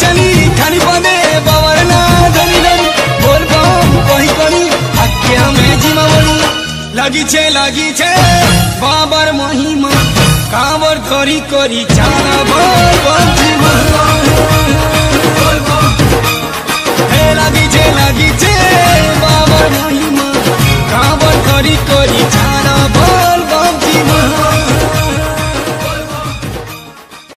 चली धनी बने बावरना धनी धनी बोलबम कहीं कहीं अक्के हमें जिमावनी लगी छे बाबर महिमा कांवर धोरी कोरी चारा बोलबम।